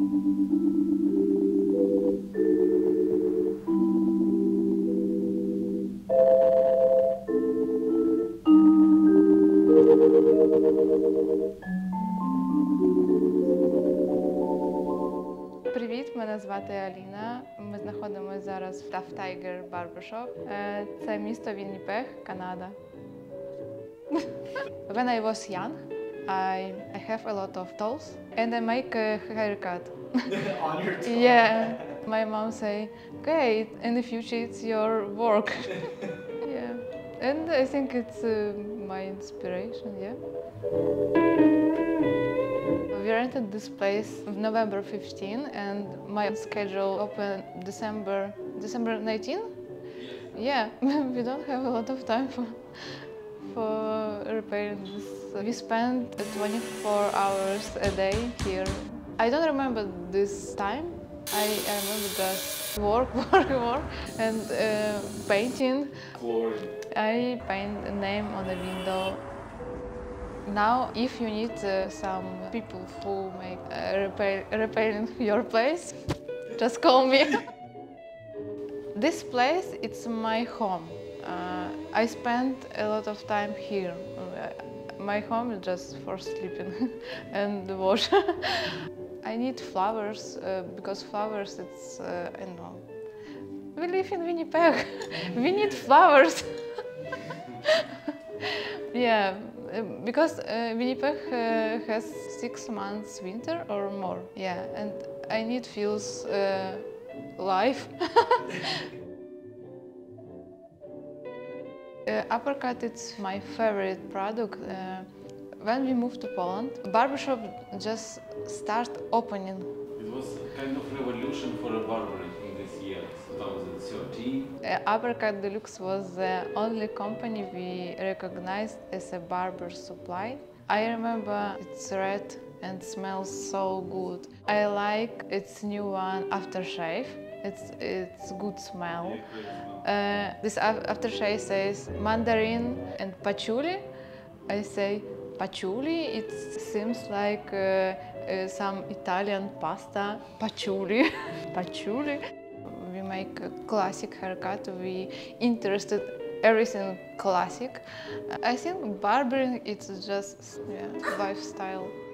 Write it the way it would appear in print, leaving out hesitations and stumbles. Привіт, мене звати Аліна. Ми знаходимося зараз в Tough Tiger Barbershop. Це місто Winnipeg, Canada. When I was young, I have a lot of tools and I make a haircut. On your tool? Yeah. My mom say, okay, in the future it's your work. Yeah. And I think it's my inspiration, yeah. We rented this place November 15 and my schedule open December 19? Yeah, we don't have a lot of time for repairing this. We spend 24 hours a day here. I don't remember this time. I remember just work, and painting. Glory. I paint a name on the window. Now, if you need some people who make repairing your place, just call me. This place, it's my home. I spent a lot of time here. My home is just for sleeping and wash. I need flowers because flowers, it's, I don't know. We live in Winnipeg. We need flowers. Yeah, because Winnipeg has 6 months winter or more. Yeah, and I need feels life. Uppercut, it's my favorite product. When we moved to Poland, barbershop just start opening. It was kind of revolution for a barber in this year, 2013. Uppercut Deluxe was the only company we recognized as a barber supply. I remember it's red and smells so good. I like its new one aftershave. It's good smell. This aftershave says mandarin and patchouli. I say patchouli. It seems like some Italian pasta. Patchouli, patchouli. We make a classic haircut. We interested everything classic. I think barbering it's just yeah, lifestyle.